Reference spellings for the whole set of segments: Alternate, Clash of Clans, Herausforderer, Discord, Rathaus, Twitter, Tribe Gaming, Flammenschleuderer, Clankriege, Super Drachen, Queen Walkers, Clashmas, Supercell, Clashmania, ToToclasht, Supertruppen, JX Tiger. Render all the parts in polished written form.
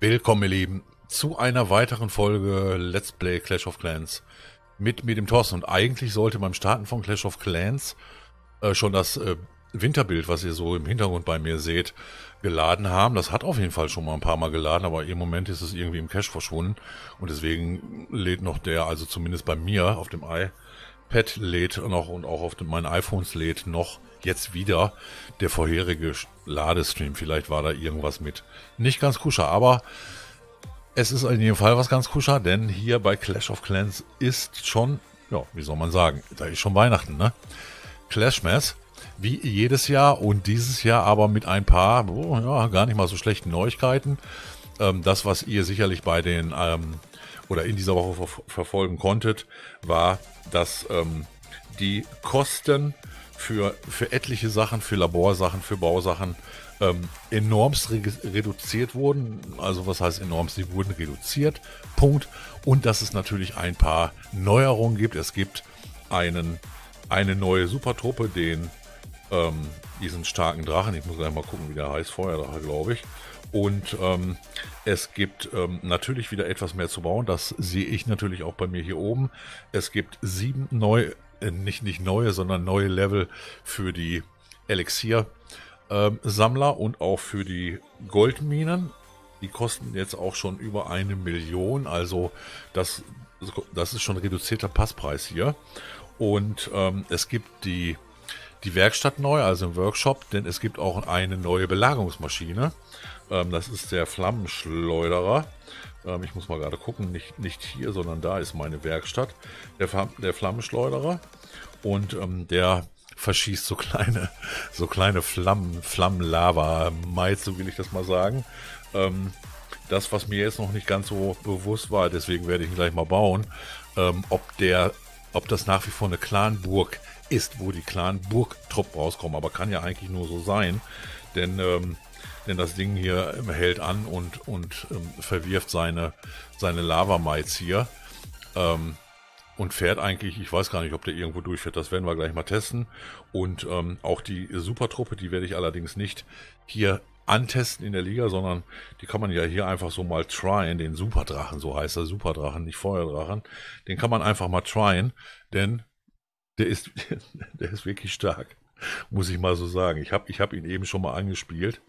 Willkommen, ihr Lieben, zu einer weiteren Folge Let's Play Clash of Clans mit mir, dem Thorsten. Und eigentlich sollte beim Starten von Clash of Clans schon das Winterbild, was ihr so im Hintergrund bei mir seht, geladen haben. Das hat auf jeden Fall schon mal ein paar Mal geladen, aber im Moment ist es irgendwie im Cache verschwunden. Und deswegen lädt noch der, also zumindest bei mir auf dem iPad lädt noch und auch auf meinen iPhones lädt noch jetzt wieder der vorherige Ladestream. Vielleicht war da irgendwas mit nicht ganz kuscher, aber es ist in jedem Fall was ganz kuscher, denn hier bei Clash of Clans ist schon, ja, wie soll man sagen, da ist schon Weihnachten, ne? Clashmas, wie jedes Jahr, und dieses Jahr aber mit ein paar, ja, gar nicht mal so schlechten Neuigkeiten. Das, was ihr sicherlich bei den, oder in dieser Woche verfolgen konntet, war, dass die Kosten für etliche Sachen, für Laborsachen, für Bausachen enormst reduziert wurden. Also was heißt enormst? Sie wurden reduziert, Punkt. Und dass es natürlich ein paar Neuerungen gibt. Es gibt eine neue Supertruppe, den diesen starken Drachen. Ich muss gleich mal gucken, wie der heißt. Feuerdrache, glaube ich. Und es gibt natürlich wieder etwas mehr zu bauen. Das sehe ich natürlich auch bei mir hier oben. Es gibt 7 neue, nicht neue, sondern neue Level für die Elixier-Sammler und auch für die Goldminen. Die kosten jetzt auch schon über 1 Million, also das ist schon reduzierter Passpreis hier. Und es gibt die Werkstatt neu, also im Workshop, denn es gibt auch eine neue Belagerungsmaschine. Das ist der Flammenschleuderer. Ich muss mal gerade gucken, nicht hier, sondern da ist meine Werkstatt. Der Flammenschleuderer. Und der verschießt so kleine Flammen, Flammenlava-Meizen, will ich das mal sagen. Das, was mir jetzt noch nicht ganz so bewusst war, deswegen werde ich ihn gleich mal bauen, ob das nach wie vor eine Clanburg ist, wo die Clanburg-Truppen rauskommen. Aber kann ja eigentlich nur so sein, denn denn das Ding hier hält an und verwirft seine Lavameiz hier und fährt eigentlich, ich weiß gar nicht, ob der irgendwo durchfährt, das werden wir gleich mal testen. Und auch die Supertruppe, die werde ich allerdings nicht hier antesten in der Liga, sondern die kann man ja hier einfach so mal tryen, den Superdrachen, so heißt er, Superdrachen, nicht Feuerdrachen, den kann man einfach mal tryen, denn der ist wirklich stark. Muss ich mal so sagen. Ich hab ihn eben schon mal angespielt.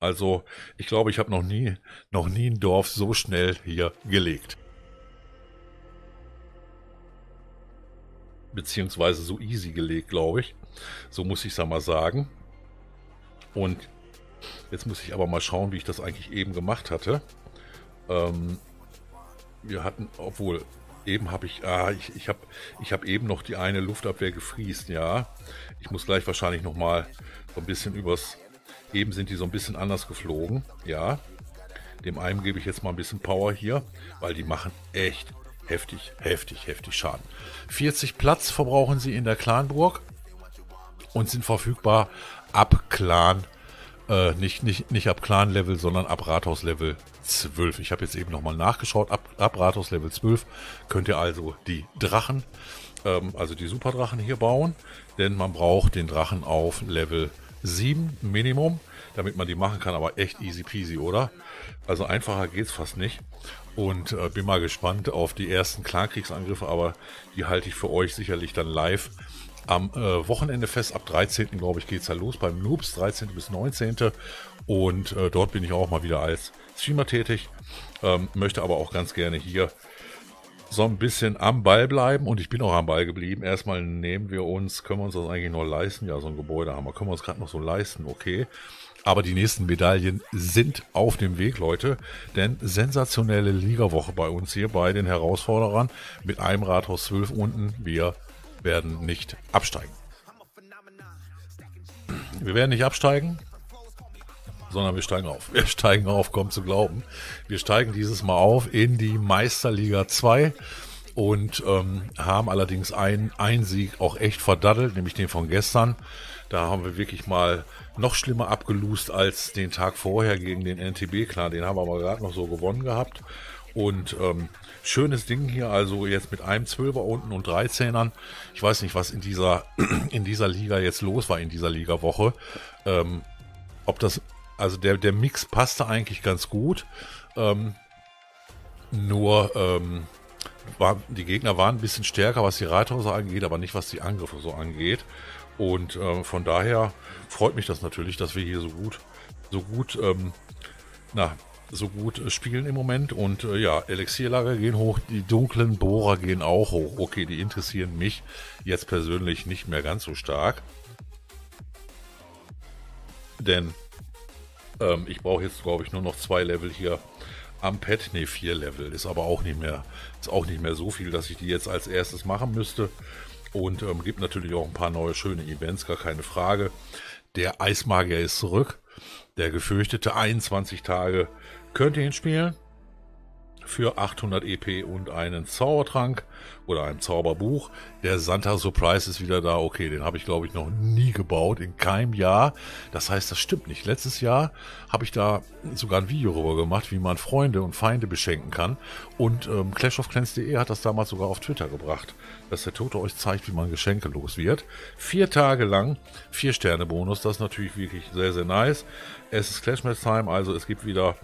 Also, ich glaube, ich habe noch nie ein Dorf so schnell hier gelegt. Beziehungsweise so easy gelegt, glaube ich. So muss ich es ja mal sagen. Und jetzt muss ich aber mal schauen, wie ich das eigentlich eben gemacht hatte. Wir hatten, obwohl... Eben habe ich, ich hab eben noch die eine Luftabwehr gefriest, ja. Ich muss gleich wahrscheinlich nochmal so ein bisschen eben sind die so ein bisschen anders geflogen, ja. Dem einen gebe ich jetzt mal ein bisschen Power hier, weil die machen echt heftig Schaden. 40 Platz verbrauchen sie in der Clanburg und sind verfügbar ab Clan, nicht ab Clan-Level, sondern ab Rathaus-Level 12. Ich habe jetzt eben nochmal nachgeschaut. Ab Rathaus Level 12 könnt ihr also die Drachen, also die Superdrachen hier bauen. Denn man braucht den Drachen auf Level 7 Minimum, damit man die machen kann. Aber echt easy peasy, oder? Also einfacher geht es fast nicht. Und bin mal gespannt auf die ersten Clankriegsangriffe. Aber die halte ich für euch sicherlich dann live am Wochenende fest. Ab 13. glaube ich geht es ja los beim Noobs, 13. bis 19. Und dort bin ich auch mal wieder als Streamer tätig, möchte aber auch ganz gerne hier so ein bisschen am Ball bleiben, und ich bin auch am Ball geblieben. Erstmal können wir uns das eigentlich noch leisten? Ja, so ein Gebäude haben wir, können wir uns gerade noch so leisten, okay. Aber die nächsten Medaillen sind auf dem Weg, Leute, denn sensationelle Ligawoche bei uns hier, bei den Herausforderern, mit einem Rathaus 12 unten, wir werden nicht absteigen. Wir werden nicht absteigen, sondern wir steigen auf. Wir steigen auf, kommt zu glauben. Wir steigen dieses Mal auf in die Meisterliga 2 und haben allerdings einen Sieg auch echt verdaddelt, nämlich den von gestern. Da haben wir wirklich mal noch schlimmer abgelust als den Tag vorher gegen den NTB. Klar, den haben wir aber gerade noch so gewonnen gehabt. Und schönes Ding hier, also jetzt mit einem 12er unten und 13ern. Ich weiß nicht, was in dieser Liga jetzt los war, in dieser Ligawoche. Ob das Also der Mix passte eigentlich ganz gut. Die Gegner waren ein bisschen stärker, was die Reithäuser angeht, aber nicht, was die Angriffe so angeht. Und von daher freut mich das natürlich, dass wir hier so gut spielen im Moment. Und ja, Elixierlager gehen hoch, die dunklen Bohrer gehen auch hoch. Okay, die interessieren mich jetzt persönlich nicht mehr ganz so stark. Denn ich brauche jetzt, glaube ich, nur noch 2 Level hier am Pad. Ne, 4 Level. Ist aber auch nicht mehr so viel, dass ich die jetzt als erstes machen müsste. Und gibt natürlich auch ein paar neue schöne Events, gar keine Frage. Der Eismagier ist zurück. Der gefürchtete 21 Tage könnt ihr ihn spielen. Für 800 EP und einen Zaubertrank oder ein Zauberbuch. Der Santa Surprise ist wieder da. Okay, den habe ich, glaube ich, noch nie gebaut, in keinem Jahr. Das heißt, das stimmt nicht. Letztes Jahr habe ich da sogar ein Video darüber gemacht, wie man Freunde und Feinde beschenken kann. Und ClashofClans.de hat das damals sogar auf Twitter gebracht, dass der Tote euch zeigt, wie man Geschenke los wird. 4 Tage lang, 4 Sterne Bonus. Das ist natürlich wirklich sehr, sehr nice. Es ist Clashmas Time, also es gibt wieder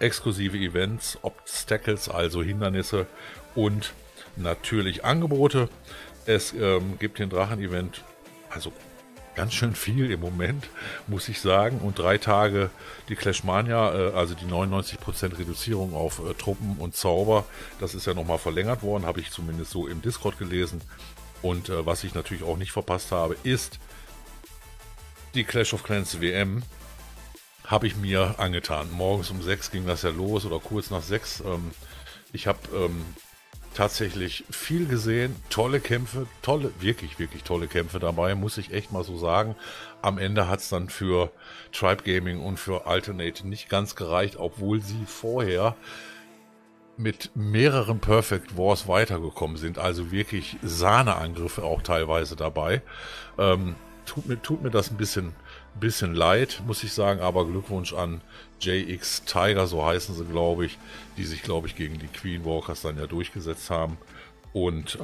exklusive Events, Obstacles, also Hindernisse und natürlich Angebote. Es gibt den Drachen-Event, also ganz schön viel im Moment, muss ich sagen. Und 3 Tage die Clashmania, also die 99% Reduzierung auf Truppen und Zauber. Das ist ja nochmal verlängert worden, habe ich zumindest so im Discord gelesen. Und was ich natürlich auch nicht verpasst habe, ist die Clash of Clans WM. Habe ich mir angetan. Morgens um 6 ging das ja los oder kurz nach 6. Ich habe tatsächlich viel gesehen, tolle Kämpfe, wirklich tolle Kämpfe dabei, muss ich echt mal so sagen. Am Ende hat es dann für Tribe Gaming und für Alternate nicht ganz gereicht, obwohl sie vorher mit mehreren Perfect Wars weitergekommen sind. Also wirklich Sahneangriffe auch teilweise dabei. Tut mir das ein bisschen leid, muss ich sagen, aber Glückwunsch an JX Tiger, so heißen sie, glaube ich, die sich, glaube ich, gegen die Queen Walkers dann ja durchgesetzt haben und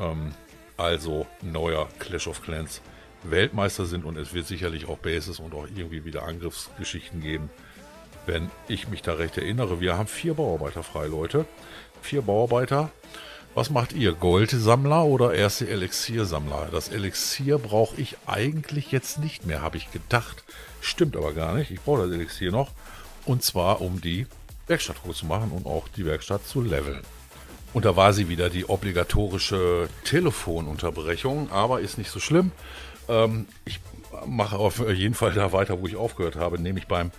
also neuer Clash of Clans Weltmeister sind. Und es wird sicherlich auch Bases und auch irgendwie wieder Angriffsgeschichten geben, wenn ich mich da recht erinnere. Wir haben 4 Bauarbeiter frei, Leute. 4 Bauarbeiter. Was macht ihr? Goldsammler oder erste Elixiersammler? Das Elixier brauche ich eigentlich jetzt nicht mehr, habe ich gedacht. Stimmt aber gar nicht. Ich brauche das Elixier noch. Und zwar, um die Werkstatt groß zu machen und auch die Werkstatt zu leveln. Und da war sie wieder, die obligatorische Telefonunterbrechung. Aber ist nicht so schlimm. Ich mache auf jeden Fall da weiter, wo ich aufgehört habe. Nämlich beim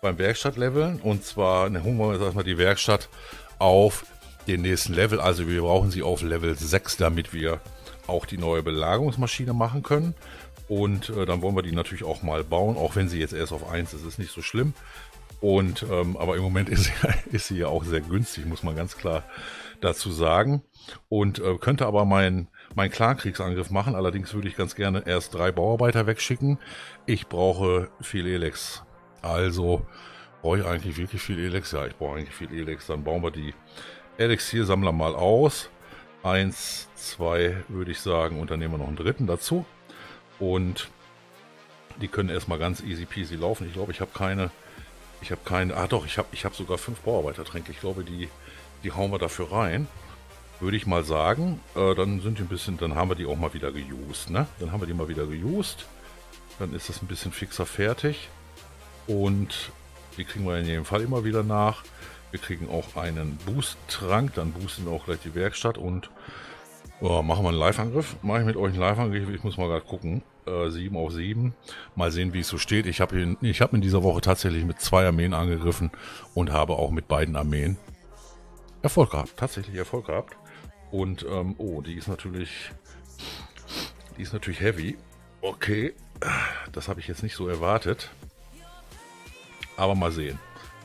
Werkstattleveln. Und zwar holen wir jetzt erstmal die Werkstatt auf den nächsten Level, also wir brauchen sie auf Level 6, damit wir auch die neue Belagerungsmaschine machen können. Und dann wollen wir die natürlich auch mal bauen, auch wenn sie jetzt erst auf 1 ist, ist nicht so schlimm. Und aber im Moment ist sie ja auch sehr günstig, muss man ganz klar dazu sagen. Und könnte aber mein Klarkriegsangriff machen, allerdings würde ich ganz gerne erst 3 Bauarbeiter wegschicken. Ich brauche viel Elex, also brauche ich eigentlich wirklich viel Elex. Ja, ich brauche eigentlich viel Elex, dann bauen wir die Elixiersammler mal aus. 1, 2 würde ich sagen, und dann nehmen wir noch einen dritten dazu. Und die können erstmal ganz easy peasy laufen. Ich glaube, ich habe keine. Ah doch, ich habe sogar 5 Bauarbeitertränke. Ich glaube, die hauen wir dafür rein. Würde ich mal sagen. Dann sind die ein bisschen, dann haben wir die auch mal wieder geused, ne? Dann haben wir die mal wieder geused. Dann ist das ein bisschen fixer fertig. Und die kriegen wir in jedem Fall immer wieder nach. Wir kriegen auch einen Boost-Trank, dann boosten wir auch gleich die Werkstatt und machen wir einen Live-Angriff. Mache ich mit euch einen Live-Angriff, ich muss mal gerade gucken. 7 auf 7, mal sehen, wie es so steht. Ich hab in dieser Woche tatsächlich mit 2 Armeen angegriffen und habe auch mit beiden Armeen Erfolg gehabt, tatsächlich Erfolg gehabt. Und oh, die ist natürlich heavy. Okay, das habe ich jetzt nicht so erwartet, aber mal sehen.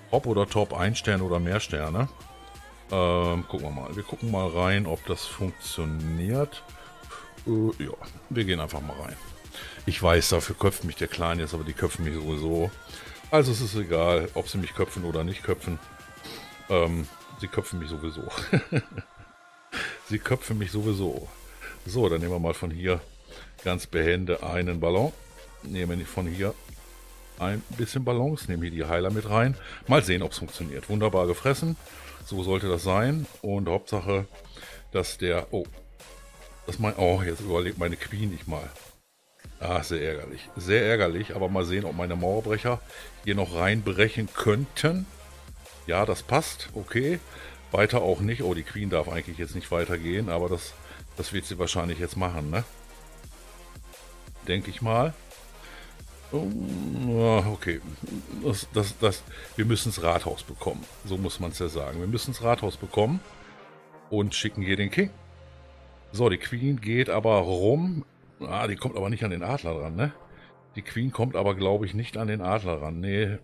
Ob oder Top, 1 Stern oder mehr Sterne. Gucken wir mal. Wir gucken mal rein, ob das funktioniert. Ja, wir gehen einfach mal rein. Ich weiß, dafür köpft mich der Clan jetzt, aber die köpfen mich sowieso. Also es ist egal, ob sie mich köpfen oder nicht köpfen. Sie köpfen mich sowieso. Sie köpfen mich sowieso. So, dann nehmen wir mal von hier ganz behende einen Ballon. Nehmen wir von hier ein bisschen Balance, nehmen hier die Heiler mit rein. Mal sehen, ob es funktioniert. Wunderbar gefressen. So sollte das sein. Und Hauptsache, dass der... Oh, das mein, oh, jetzt überlebt meine Queen nicht mal. Ah, sehr ärgerlich. Sehr ärgerlich. Aber mal sehen, ob meine Mauerbrecher hier noch reinbrechen könnten. Ja, das passt. Okay. Weiter auch nicht. Oh, die Queen darf eigentlich jetzt nicht weitergehen. Aber das wird sie wahrscheinlich jetzt machen, ne? Denke ich mal. Oh, okay, wir müssen das Rathaus bekommen. So muss man es ja sagen. Wir müssen das Rathaus bekommen und schicken hier den King. So, die Queen geht aber rum. Ah, die kommt aber nicht an den Adler ran, ne? Die Queen kommt aber, glaube ich, nicht an den Adler ran. Nee,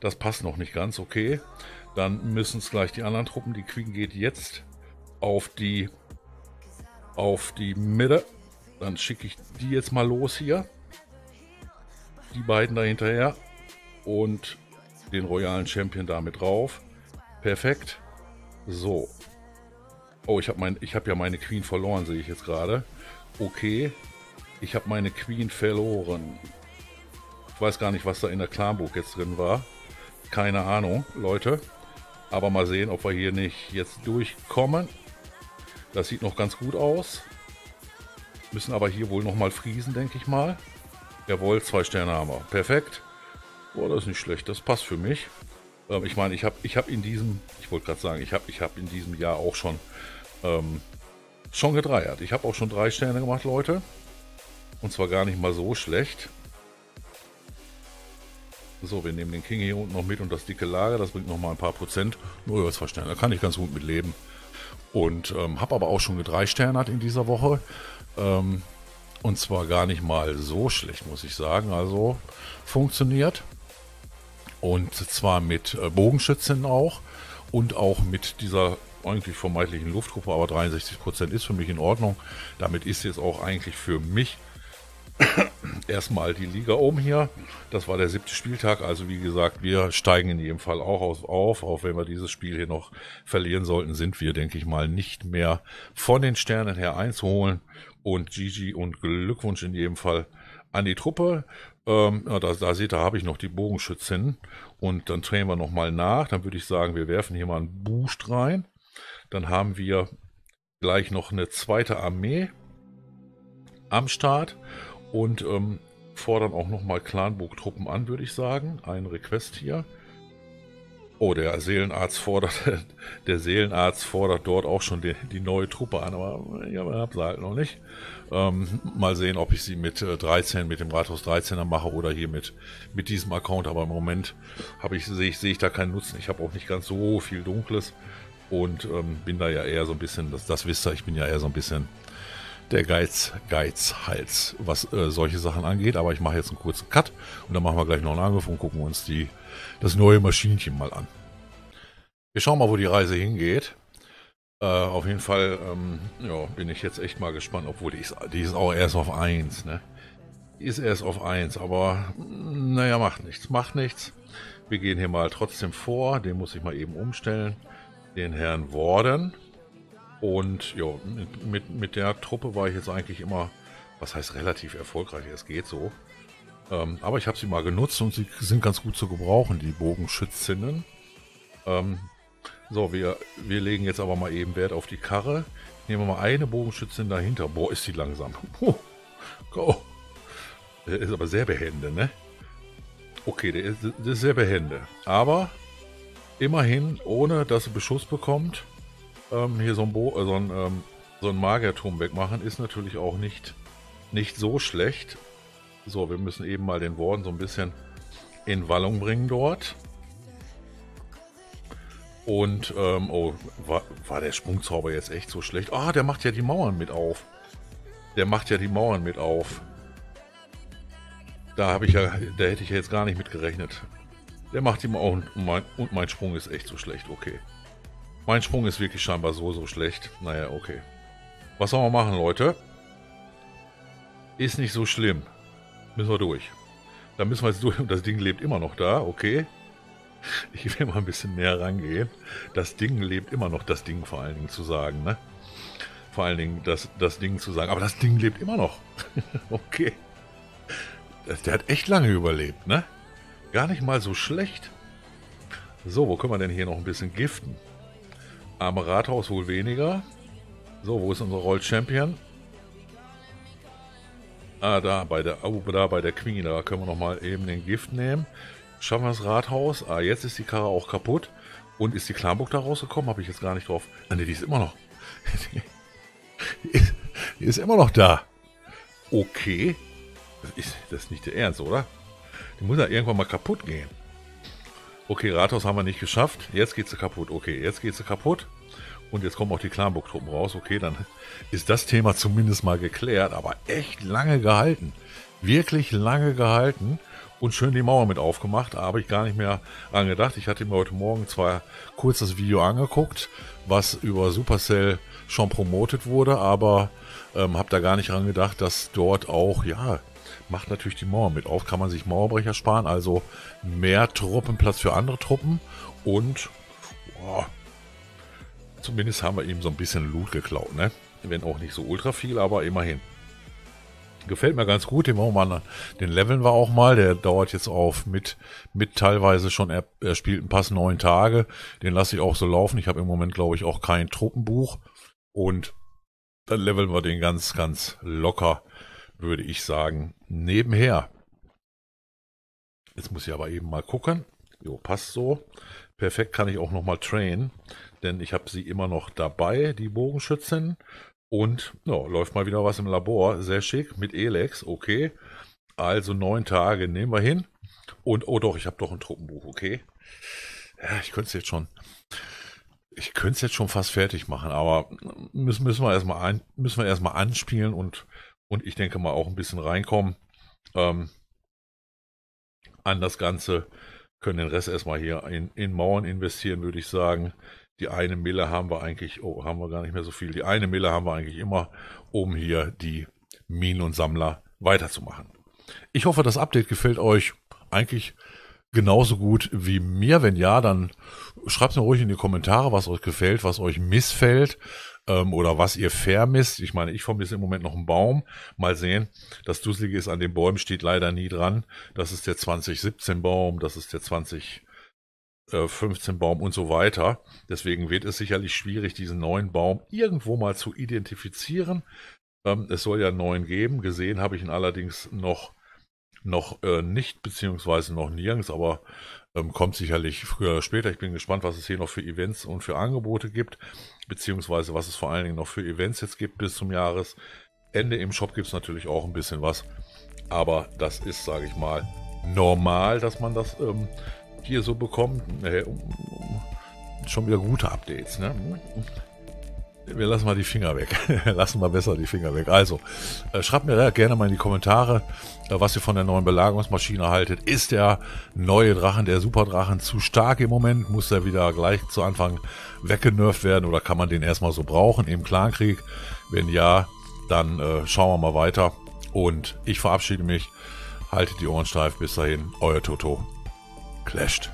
das passt noch nicht ganz. Okay, dann müssen es gleich die anderen Truppen. Die Queen geht jetzt auf die Mitte. Dann schicke ich die jetzt mal los hier. Die beiden da hinterher und den royalen Champion damit drauf. Perfekt. So. Oh, ich habe ja meine Queen verloren, sehe ich jetzt gerade. Okay. Ich habe meine Queen verloren. Ich weiß gar nicht, was da in der Clanburg jetzt drin war. Keine Ahnung, Leute. Aber mal sehen, ob wir hier nicht jetzt durchkommen. Das sieht noch ganz gut aus. Müssen aber hier wohl nochmal friesen, denke ich mal. Jawohl, 2 Sterne haben wir. Perfekt. Boah, das ist nicht schlecht. Das passt für mich. Ich meine, ich habe in diesem Jahr auch schon gedreiert. Ich habe auch schon 3 Sterne gemacht, Leute. Und zwar gar nicht mal so schlecht. So, wir nehmen den King hier unten noch mit und das dicke Lager. Das bringt nochmal ein paar Prozent. Nur 2 Sterne. Da kann ich ganz gut mit leben. Und habe aber auch schon 3 Sterne in dieser Woche. Und zwar gar nicht mal so schlecht, muss ich sagen. Also funktioniert. Und zwar mit Bogenschützen auch. Und auch mit dieser eigentlich vermeintlichen Luftgruppe. Aber 63% ist für mich in Ordnung. Damit ist jetzt auch eigentlich für mich erstmal die Liga oben hier. Das war der 7. Spieltag. Also wie gesagt, wir steigen in jedem Fall auch auf. Auch wenn wir dieses Spiel hier noch verlieren sollten, sind wir, denke ich mal, nicht mehr von den Sternen her einzuholen. Und GG und Glückwunsch in jedem Fall an die Truppe. Da seht ihr, habe ich noch die Bogenschützen. Und dann drehen wir nochmal nach. Dann würde ich sagen, wir werfen hier mal einen Boost rein. Dann haben wir gleich noch eine zweite Armee am Start. Und fordern auch nochmal Clanburg-Truppen an, würde ich sagen. Ein Request hier. Oh, der Seelenarzt fordert dort auch schon die neue Truppe an, aber ich habe sie halt noch nicht. Mal sehen, ob ich sie mit 13, mit dem Rathaus 13er mache oder hier mit diesem Account, aber im Moment sehe ich da keinen Nutzen. Ich habe auch nicht ganz so viel Dunkles und bin da ja eher so ein bisschen, das wisst ihr, ich bin ja eher so ein bisschen der Geizhals, was solche Sachen angeht. Aber ich mache jetzt einen kurzen Cut und dann machen wir gleich noch einen Angriff und gucken uns das neue Maschinchen mal an. Wir schauen mal, wo die Reise hingeht. Auf jeden Fall ja, bin ich jetzt echt mal gespannt, obwohl die ist auch erst auf 1. Ne? Die ist erst auf 1, aber naja, macht nichts. Wir gehen hier mal trotzdem vor. Den muss ich mal eben umstellen. Den Herrn Warden. Und ja, mit der Truppe war ich jetzt eigentlich immer, was heißt relativ erfolgreich, es geht so. Aber ich habe sie mal genutzt und sie sind ganz gut zu gebrauchen, die Bogenschützinnen. So, wir legen jetzt aber mal eben Wert auf die Karre. Nehmen wir mal eine Bogenschützin dahinter. Boah, ist die langsam. Go. Der ist aber sehr behende, ne? Okay, der ist sehr behende. Aber immerhin, ohne dass sie Beschuss bekommt, hier so ein Magierturm wegmachen ist natürlich auch nicht so schlecht. So, wir müssen eben mal den Warden so ein bisschen in Wallung bringen dort. Und, oh, war der Sprungzauber jetzt echt so schlecht? Ah, der macht ja die Mauern mit auf. Da hätte ich ja jetzt gar nicht mit gerechnet. Der macht die Mauern und mein Sprung ist echt so schlecht, okay. Mein Sprung ist wirklich scheinbar so schlecht. Naja, okay. Was sollen wir machen, Leute? Ist nicht so schlimm. Müssen wir durch. Da müssen wir jetzt durch. Und das Ding lebt immer noch da. Okay. Ich will mal ein bisschen näher rangehen. Das Ding lebt immer noch. Das Ding vor allen Dingen zu sagen, ne? Vor allen Dingen das Ding zu sagen. Aber das Ding lebt immer noch. Okay. Der hat echt lange überlebt, ne? Gar nicht mal so schlecht. So, wo können wir denn hier noch ein bisschen giften? Am Rathaus wohl weniger. So, wo ist unser Roll Champion? Ah, da bei der Queen. Da können wir nochmal eben den Gift nehmen. Schaffen wir das Rathaus. Ah, jetzt ist die Karre auch kaputt. Und ist die Klanburg da rausgekommen? Habe ich jetzt gar nicht drauf. Ah, ne, die ist immer noch. Die ist immer noch da. Okay. Das ist nicht der Ernst, oder? Die muss ja irgendwann mal kaputt gehen. Okay, Rathaus haben wir nicht geschafft. Jetzt geht sie kaputt. Okay, jetzt geht sie kaputt. Und jetzt kommen auch die Klanburg-Truppen raus. Okay, dann ist das Thema zumindest mal geklärt. Aber echt lange gehalten. Wirklich lange gehalten. Und schön die Mauer mit aufgemacht. Da habe ich gar nicht mehr dran gedacht. Ich hatte mir heute Morgen zwar kurz das Video angeguckt, was über Supercell schon promotet wurde. Aber habe da gar nicht dran gedacht, dass dort auch, ja... Macht natürlich die Mauer mit auf, kann man sich Mauerbrecher sparen, also mehr Truppenplatz für andere Truppen und boah, zumindest haben wir eben so ein bisschen Loot geklaut, ne? Wenn auch nicht so ultra viel, aber immerhin. Gefällt mir ganz gut, den machen wir mal, den leveln wir auch mal, der dauert jetzt auf mit teilweise schon erspielten Pass 9 Tage, den lasse ich auch so laufen, ich habe im Moment glaube ich auch kein Truppenbuch und dann leveln wir den ganz, ganz locker, würde ich sagen, nebenher. Jetzt muss ich aber eben mal gucken. Jo, passt so. Perfekt, kann ich auch nochmal trainen, denn ich habe sie immer noch dabei, die Bogenschützen. Und ja, läuft mal wieder was im Labor. Sehr schick, mit Elex, okay. Also 9 Tage, nehmen wir hin. Und, oh doch, ich habe doch ein Truppenbuch, okay. Ja, ich könnte es jetzt schon... Ich könnte es jetzt schon fast fertig machen, aber müssen wir erstmal anspielen und ich denke mal auch ein bisschen reinkommen an das Ganze, können den Rest erstmal hier in Mauern investieren, würde ich sagen. Die eine Mille haben wir eigentlich, oh, haben wir gar nicht mehr so viel, die eine Mille haben wir eigentlich immer, um hier die Minen und Sammler weiterzumachen. Ich hoffe, das Update gefällt euch eigentlich genauso gut wie mir. Wenn ja, dann schreibt mir ruhig in die Kommentare, was euch gefällt, was euch missfällt. Oder was ihr vermisst. Ich meine, ich vermisse im Moment noch einen Baum. Mal sehen. Das Dusselige ist, an den Bäumen steht leider nie dran. Das ist der 2017 Baum, das ist der 2015 Baum und so weiter. Deswegen wird es sicherlich schwierig, diesen neuen Baum irgendwo mal zu identifizieren. Es soll ja einen neuen geben. Gesehen habe ich ihn allerdings noch nicht, beziehungsweise noch nirgends, aber kommt sicherlich früher oder später. Ich bin gespannt, was es hier noch für Events und für Angebote gibt, beziehungsweise was es vor allen Dingen noch für Events jetzt gibt bis zum Jahresende. Im Shop gibt es natürlich auch ein bisschen was, aber das ist, sage ich mal, normal, dass man das hier so bekommt. Schon wieder gute Updates, ne? Wir lassen mal die Finger weg. Lassen wir besser die Finger weg. Also, schreibt mir gerne mal in die Kommentare, was ihr von der neuen Belagerungsmaschine haltet. Ist der neue Drachen, der Superdrachen, zu stark im Moment? Muss der wieder gleich zu Anfang weggenervt werden oder kann man den erstmal so brauchen im Clankrieg? Wenn ja, dann schauen wir mal weiter. Und ich verabschiede mich. Haltet die Ohren steif. Bis dahin, euer Toto. Clasht.